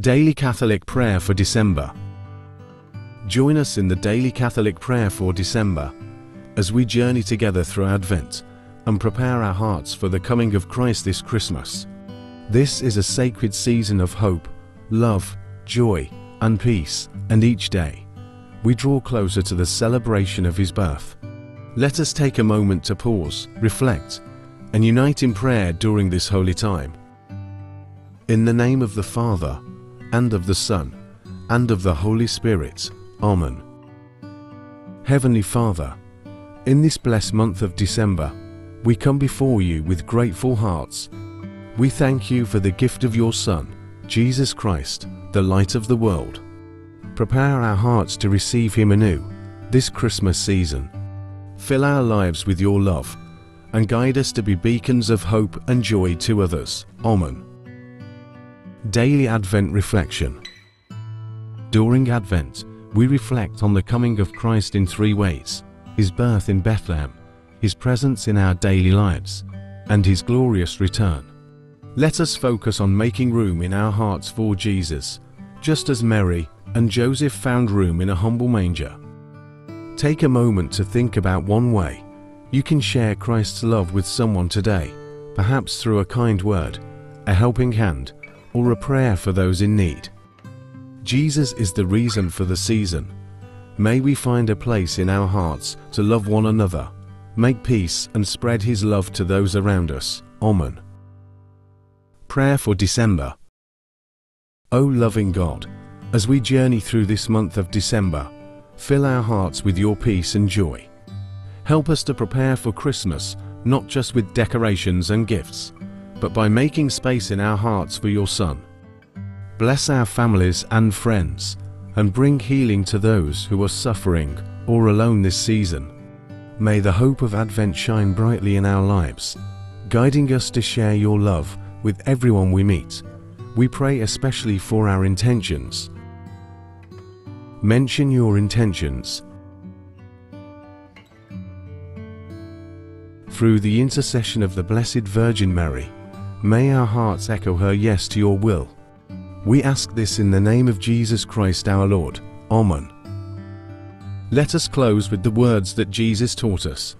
Daily Catholic Prayer for December. Join us in the Daily Catholic Prayer for December as we journey together through Advent and prepare our hearts for the coming of Christ this Christmas. This is a sacred season of hope, love, joy, and peace, and each day we draw closer to the celebration of His birth. Let us take a moment to pause, reflect, and unite in prayer during this holy time. In the name of the Father, and of the Son, and of the Holy Spirit. Amen. Heavenly Father, in this blessed month of December, we come before you with grateful hearts. We thank you for the gift of your Son, Jesus Christ, the light of the world. Prepare our hearts to receive him anew this Christmas season. Fill our lives with your love and guide us to be beacons of hope and joy to others. Amen. Daily Advent Reflection. During Advent, we reflect on the coming of Christ in three ways: His birth in Bethlehem, His presence in our daily lives, and His glorious return. Let us focus on making room in our hearts for Jesus, just as Mary and Joseph found room in a humble manger. Take a moment to think about one way you can share Christ's love with someone today, perhaps through a kind word, a helping hand, or a prayer for those in need. Jesus is the reason for the season. May we find a place in our hearts to love one another, make peace, and spread His love to those around us. Amen. Prayer for December. O loving God, as we journey through this month of December, fill our hearts with your peace and joy. Help us to prepare for Christmas, not just with decorations and gifts, but by making space in our hearts for your Son. Bless our families and friends, and bring healing to those who are suffering or alone this season. May the hope of Advent shine brightly in our lives, guiding us to share your love with everyone we meet. We pray especially for our intentions. Mention your intentions. Through the intercession of the Blessed Virgin Mary, may our hearts echo her yes to your will. We ask this in the name of Jesus Christ our Lord. Amen. Let us close with the words that Jesus taught us.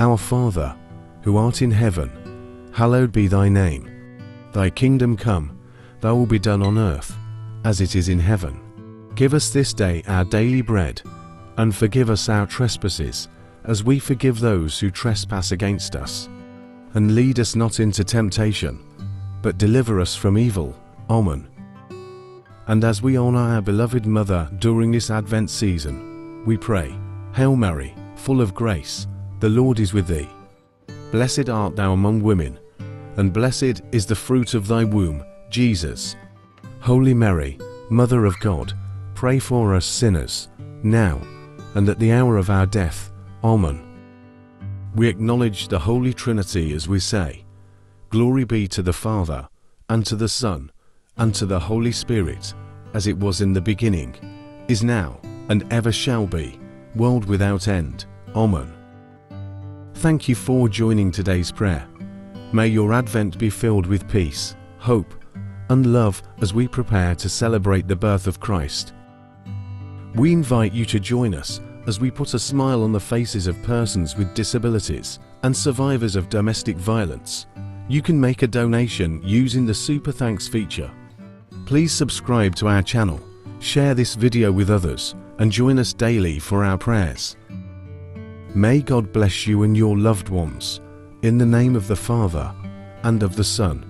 Our Father, who art in heaven, hallowed be thy name. Thy kingdom come, thy will be done on earth, as it is in heaven. Give us this day our daily bread, and forgive us our trespasses, as we forgive those who trespass against us. And lead us not into temptation, but deliver us from evil. Amen. And as we honor our beloved Mother during this Advent season, we pray, Hail Mary, full of grace, the Lord is with thee. Blessed art thou among women, and blessed is the fruit of thy womb, Jesus. Holy Mary, Mother of God, pray for us sinners, now and at the hour of our death. Amen. We acknowledge the Holy Trinity as we say, Glory be to the Father, and to the Son, and to the Holy Spirit, as it was in the beginning, is now, and ever shall be, world without end. Amen. Thank you for joining today's prayer. May your Advent be filled with peace, hope, and love as we prepare to celebrate the birth of Christ. We invite you to join us as we put a smile on the faces of persons with disabilities and survivors of domestic violence. You can make a donation using the Super Thanks feature. Please subscribe to our channel, share this video with others, and join us daily for our prayers. May God bless you and your loved ones. In the name of the Father, and of the Son,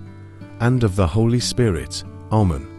and of the Holy Spirit. Amen.